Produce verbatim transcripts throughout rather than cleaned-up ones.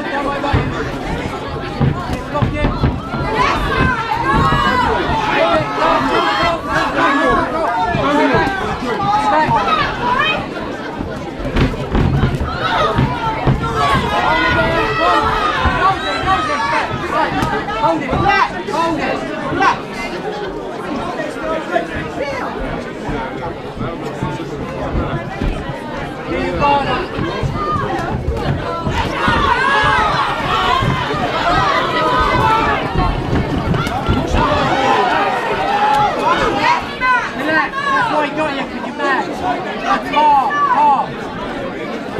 Hold it, relax, hold it, relax. Keep going up. Relax, that's why he got you, because you're mad. That's calm, calm.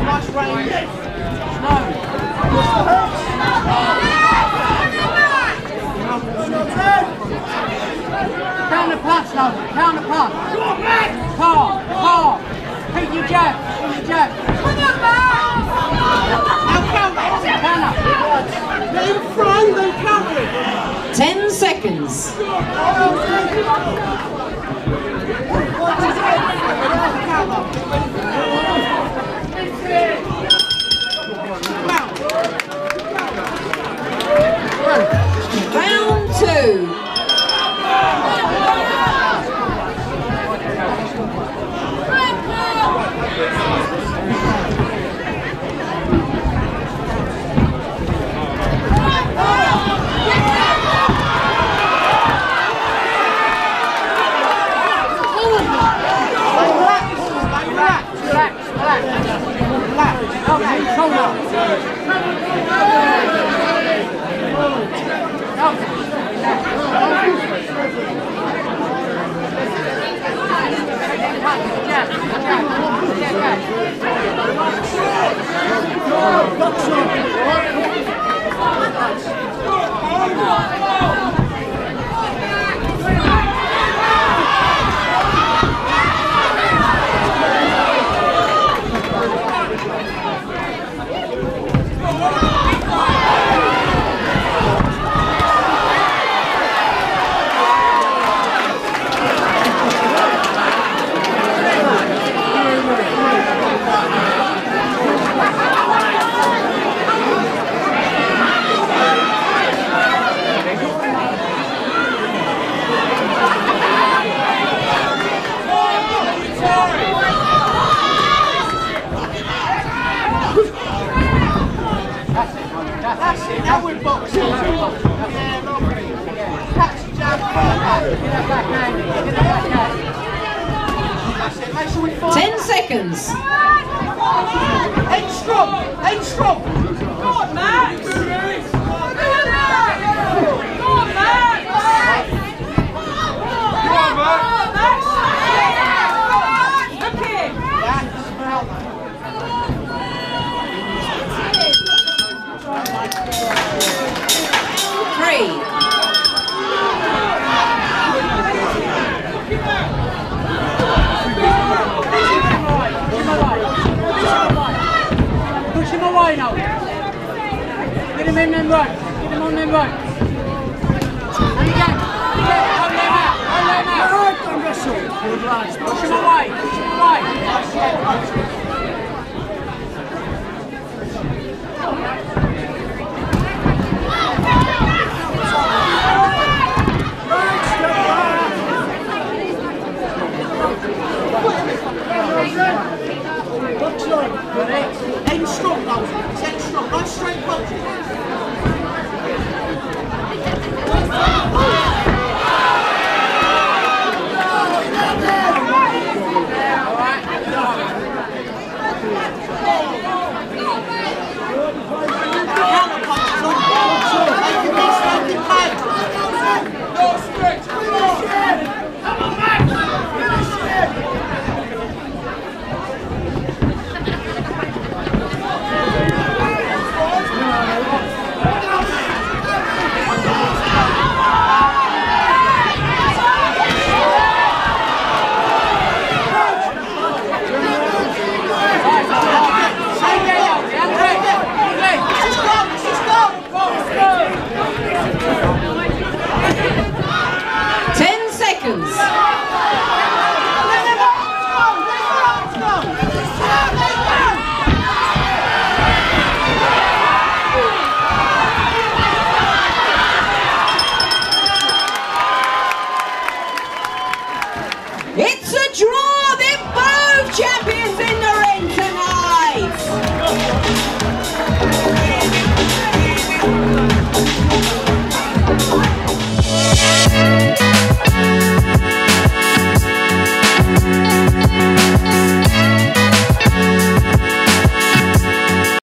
Much range. No. Down the pass now, down the pass. Paul, Paul, take your jab, take your jab. I'll count it, Hannah. They're in front, they're counting. Ten seconds. Round two. Ten seconds. Eight strong. Eight strong. Come on, Max. Come on, Max. Come on, Max. Come on, Max. Look here. That's three. Away now. Get him in them ropes. Get him on them ropes. And again. Hold them out. Hold them out. Push him away. Push him away.